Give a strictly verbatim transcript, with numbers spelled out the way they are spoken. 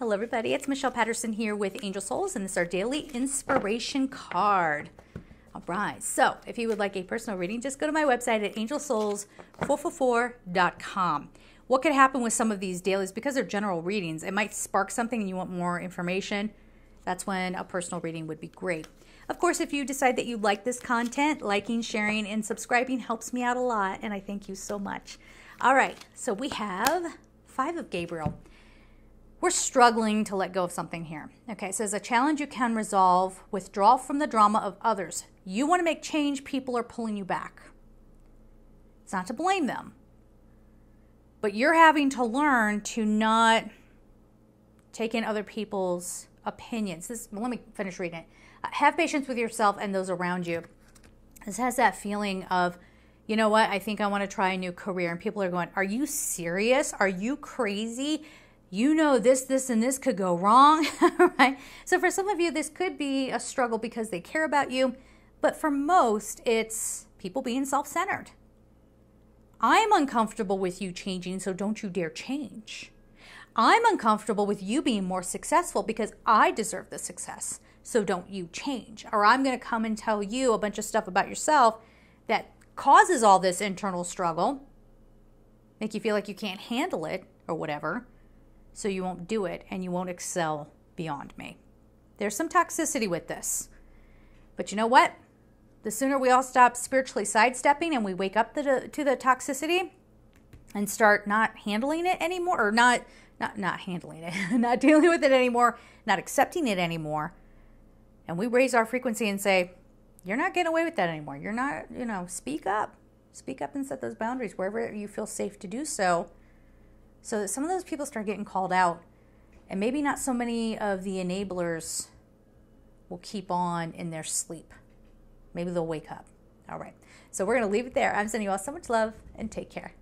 Hello everybody, it's Michelle Patterson here with Angel Souls, and this is our daily inspiration card. All right, so if you would like a personal reading, just go to my website at angel souls four four four dot com. What could happen with some of these dailies, because they're general readings, it might spark something and you want more information. That's when a personal reading would be great. Of course, if you decide that you like this content, liking, sharing, and subscribing helps me out a lot, and I thank you so much. All right, so we have five of Gabriel. We're struggling to let go of something here. Okay, it says a challenge you can resolve, withdraw from the drama of others. You want to make change, people are pulling you back. It's not to blame them, but you're having to learn to not take in other people's opinions. This, well, let me finish reading it. Uh, have patience with yourself and those around you. This has that feeling of, you know what, I think I want to try a new career, and people are going, are you serious? Are you crazy? You know, this, this, and this could go wrong, right? So for some of you, this could be a struggle because they care about you, but for most, it's people being self-centered. I'm uncomfortable with you changing, so don't you dare change. I'm uncomfortable with you being more successful because I deserve the success, so don't you change. Or I'm gonna come and tell you a bunch of stuff about yourself that causes all this internal struggle, make you feel like you can't handle it or whatever, so you won't do it and you won't excel beyond me. There's some toxicity with this. But you know what? The sooner we all stop spiritually sidestepping and we wake up to the, to the toxicity and start not handling it anymore, or not, not, not handling it, not dealing with it anymore, not accepting it anymore, and we raise our frequency and say, you're not getting away with that anymore. You're not, you know, speak up. Speak up and set those boundaries wherever you feel safe to do so. So that some of those people start getting called out, and maybe not so many of the enablers will keep on in their sleep. Maybe they'll wake up. All right. So we're going to leave it there. I'm sending you all so much love, and take care.